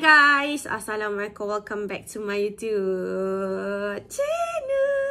Hi guys, assalamualaikum. Welcome back to my YouTube channel.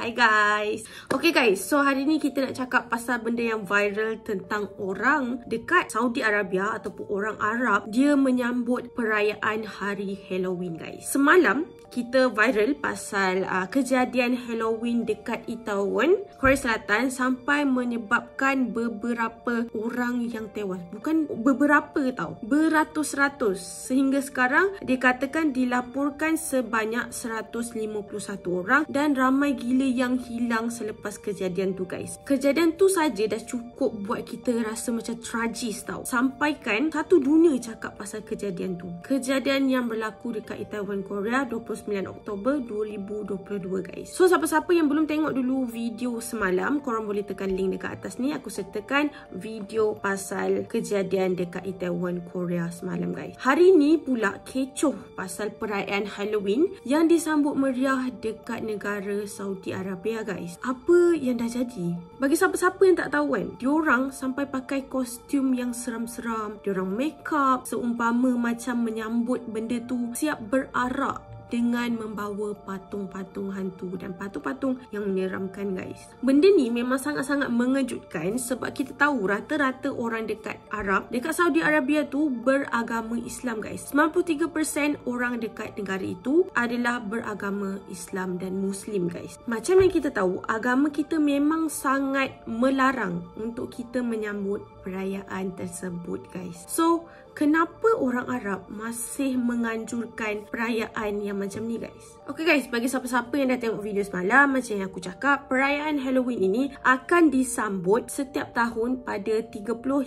Hi guys. Okay guys, so hari ni kita nak cakap pasal benda yang viral tentang orang dekat Saudi Arabia ataupun orang Arab, dia menyambut perayaan hari Halloween guys. Semalam kita viral pasal kejadian Halloween dekat Itaewon, Korea Selatan, sampai menyebabkan beberapa orang yang tewas. Bukan beberapa tau, beratus-ratus. Sehingga sekarang dikatakan dilaporkan sebanyak 151 orang dan ramai gila yang hilang selepas kejadian tu guys. Kejadian tu saja dah cukup buat kita rasa macam tragis tau. Sampaikan satu dunia cakap pasal kejadian tu. Kejadian yang berlaku dekat Itaewon, Korea, 29 Oktober 2022 guys. So siapa-siapa yang belum tengok dulu video semalam, korang boleh tekan link dekat atas ni. Aku sertakan video pasal kejadian dekat Itaewon, Korea semalam guys. Hari ni pula kecoh pasal perayaan Halloween yang disambut meriah dekat negara Saudi Arabia guys. Apa yang dah jadi? Bagi siapa-siapa yang tak tahu kan, diorang sampai pakai kostum yang seram-seram, diorang make up seumpama macam menyambut benda tu, siap berarak dengan membawa patung-patung hantu dan patung-patung yang menyeramkan guys. Benda ni memang sangat-sangat mengejutkan sebab kita tahu rata-rata orang dekat Arab, dekat Saudi Arabia tu beragama Islam guys. 93% orang dekat negara itu adalah beragama Islam dan Muslim guys. Macam yang kita tahu, agama kita memang sangat melarang untuk kita menyambut perayaan tersebut guys. So, kenapa orang Arab masih menganjurkan perayaan yang macam ni guys? Okay guys, bagi siapa-siapa yang dah tengok video semalam, macam yang aku cakap, perayaan Halloween ini akan disambut setiap tahun pada 30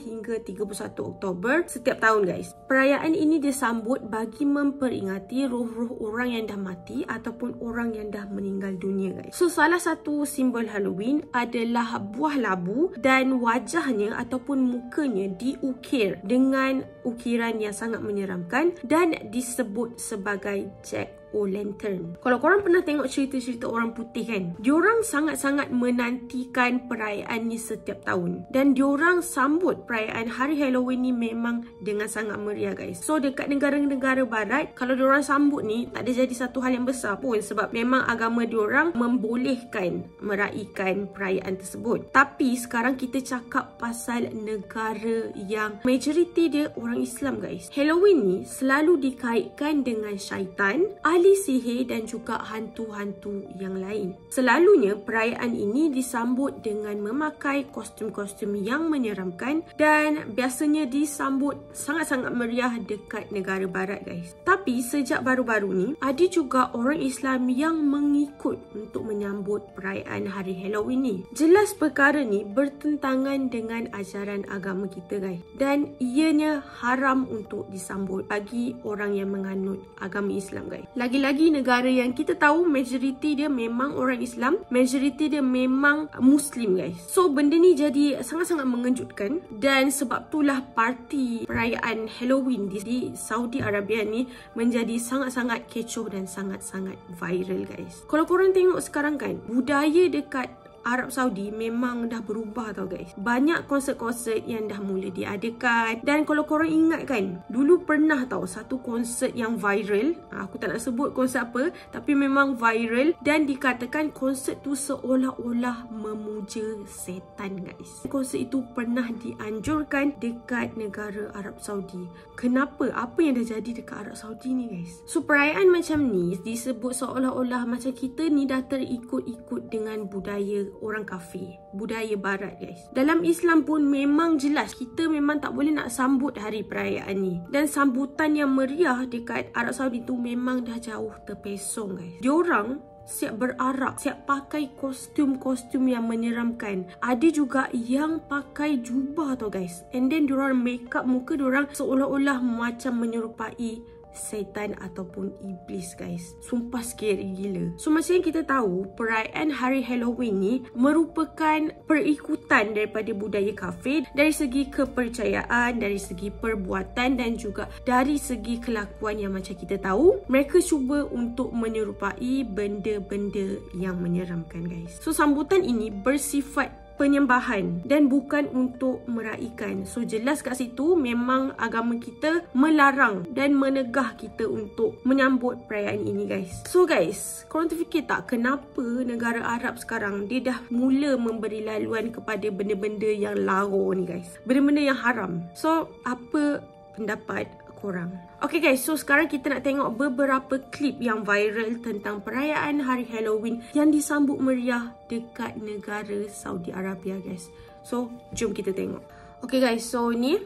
hingga 31 Oktober setiap tahun guys. Perayaan ini disambut bagi memperingati roh-roh orang yang dah mati ataupun orang yang dah meninggal dunia guys. So salah satu simbol Halloween adalah buah labu dan wajahnya ataupun mukanya diukir dengan ukiran yang sangat menyeramkan dan disebut sebagai Jack Oh lantern. Kalau korang pernah tengok cerita-cerita orang putih kan, diorang sangat-sangat menantikan perayaan ni setiap tahun. Dan diorang sambut perayaan hari Halloween ni memang dengan sangat meriah guys. So dekat negara-negara barat, kalau diorang sambut ni tak ada jadi satu hal yang besar pun sebab memang agama diorang membolehkan meraikan perayaan tersebut. Tapi sekarang kita cakap pasal negara yang majoriti dia orang Islam guys. Halloween ni selalu dikaitkan dengan syaitan, ahli sihir dan juga hantu-hantu yang lain. Selalunya perayaan ini disambut dengan memakai kostum-kostum yang menyeramkan dan biasanya disambut sangat-sangat meriah dekat negara barat guys. Tapi sejak baru-baru ni ada juga orang Islam yang mengikut untuk menyambut perayaan hari Halloween ni. Jelas perkara ni bertentangan dengan ajaran agama kita guys dan ianya haram untuk disambut bagi orang yang menganut agama Islam guys. Lagi-lagi negara yang kita tahu majoriti dia memang orang Islam, majoriti dia memang Muslim guys. So benda ni jadi sangat-sangat mengejutkan dan sebab itulah parti perayaan Halloween di Saudi Arabia ni menjadi sangat-sangat kecoh dan sangat-sangat viral guys. Kalau korang tengok sekarang kan, budaya dekat Arab Saudi memang dah berubah tau guys. Banyak konsert-konsert yang dah mula diadakan. Dan kalau korang ingat kan, dulu pernah tau satu konsert yang viral, aku tak nak sebut konsert apa, tapi memang viral dan dikatakan konsert tu seolah-olah memuja setan guys. Konsert itu pernah dianjurkan dekat negara Arab Saudi. Kenapa? Apa yang dah jadi dekat Arab Saudi ni guys? So perayaan macam ni disebut seolah-olah macam kita ni dah terikut-ikut dengan budaya orang kafir, budaya barat guys. Dalam Islam pun memang jelas kita memang tak boleh nak sambut hari perayaan ni. Dan sambutan yang meriah dekat Arab Saudi tu memang dah jauh terpesong guys. Diorang siap berarak, siap pakai kostum-kostum yang menyeramkan. Ada juga yang pakai jubah tau guys. And then diorang make up muka diorang seolah-olah macam menyerupai setan ataupun iblis guys. Sumpah scary gila. So macam yang kita tahu, perayaan hari Halloween ni merupakan perikutan daripada budaya kafir dari segi kepercayaan, dari segi perbuatan dan juga dari segi kelakuan yang macam kita tahu. Mereka cuba untuk menyerupai benda-benda yang menyeramkan guys. So sambutan ini bersifat penyembahan dan bukan untuk meraikan. So jelas kat situ memang agama kita melarang dan menegah kita untuk menyambut perayaan ini, guys. So guys, korang terfikir tak kenapa negara Arab sekarang dia dah mula memberi laluan kepada benda-benda yang larut ni, guys, benda-benda yang haram. So apa pendapat korang? Okay guys, so sekarang kita nak tengok beberapa klip yang viral tentang perayaan hari Halloween yang disambut meriah dekat negara Saudi Arabia, guys. So jom kita tengok. Okay guys, so ni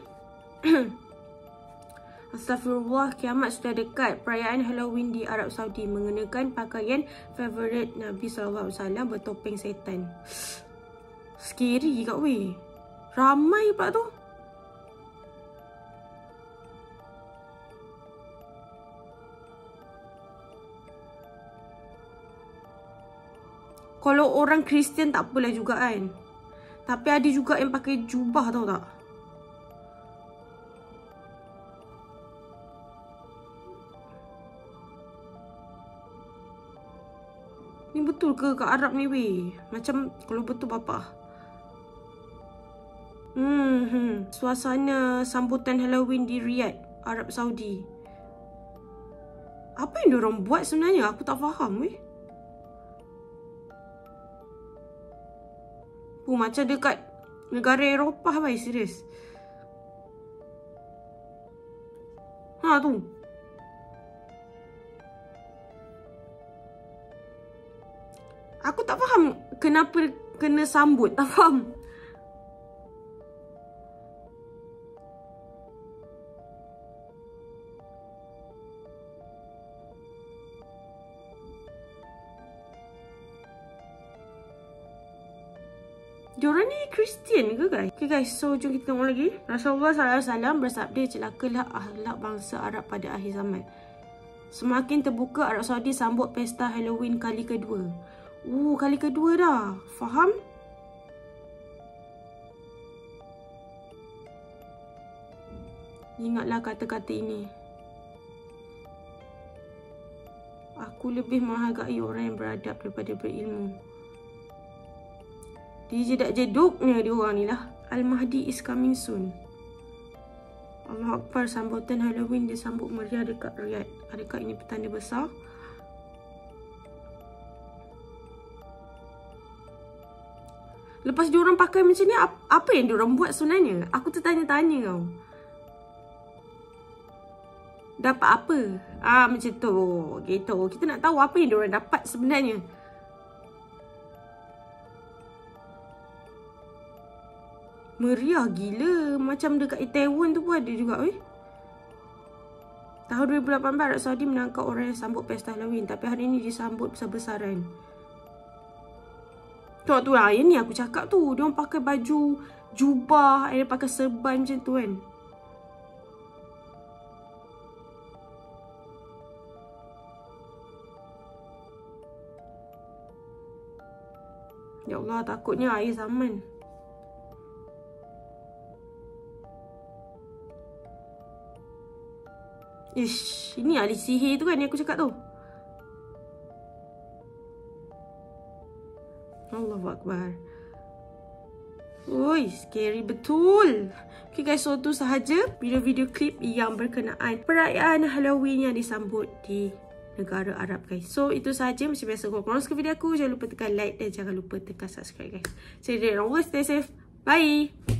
Astagfirullah, kiamat sudah dekat. Perayaan Halloween di Arab Saudi mengenakan pakaian favorit Nabi SAW, bertopeng setan. Scary kat weh. Ramai pula tu. Kalau orang Kristian tak apalah juga kan. Tapi ada juga yang pakai jubah, tau tak? Ni betul ke kat Arab ni weh? Macam kalau betul bapa. Suasana sambutan Halloween di Riyadh, Arab Saudi. Apa yang diorang buat sebenarnya? Aku tak faham weh. Macam dekat negara Eropah baik, serius. Ha tu. Aku tak faham kenapa kena sambut. Tak faham. Diorang ni Kristian ke guys? Okay guys, so jom kita tengok lagi. Rasulullah SAW bersabda, celakalah akhlak bangsa Arab pada akhir zaman. Semakin terbuka, Arab Saudi sambut pesta Halloween kali kedua. Kali kedua dah. Faham? Ingatlah kata-kata ini. Aku lebih menghargai orang yang beradab daripada berilmu. Dia jeduk-jeduknya diorang ni lah. Al-Mahdi is coming soon. Allah Akbar, sambutan Halloween disambut meriah dekat Riyadh. Adakah ini petanda besar? Lepas diorang pakai macam ni, apa yang diorang buat sebenarnya? Aku tertanya-tanya tau. Dapat apa? Macam tu. Gitu. Kita nak tahu apa yang diorang dapat sebenarnya. Meriah gila. Macam dekat Itaewon tu pun ada juga weh. Tahun 2018 Arab Saudi menangkap orang yang sambut pesta Halloween, tapi hari ini disambut besar-besaran. Tengok tu lah, yang ni aku cakap tu. Dia orang pakai baju jubah, dia pakai serban macam tu kan. Ya Allah, takutnya akhir zaman. Ish, ini ahli sihir tu kan yang aku cakap tu. Allahu Akbar. Oi, scary betul. Okay guys, so tu sahaja video-video klip yang berkenaan perayaan Halloween yang disambut di negara Arab, guys. So itu sahaja. Macam biasa, korang suka video aku, jangan lupa tekan like dan jangan lupa tekan subscribe, guys. Stay safe, stay safe. Bye.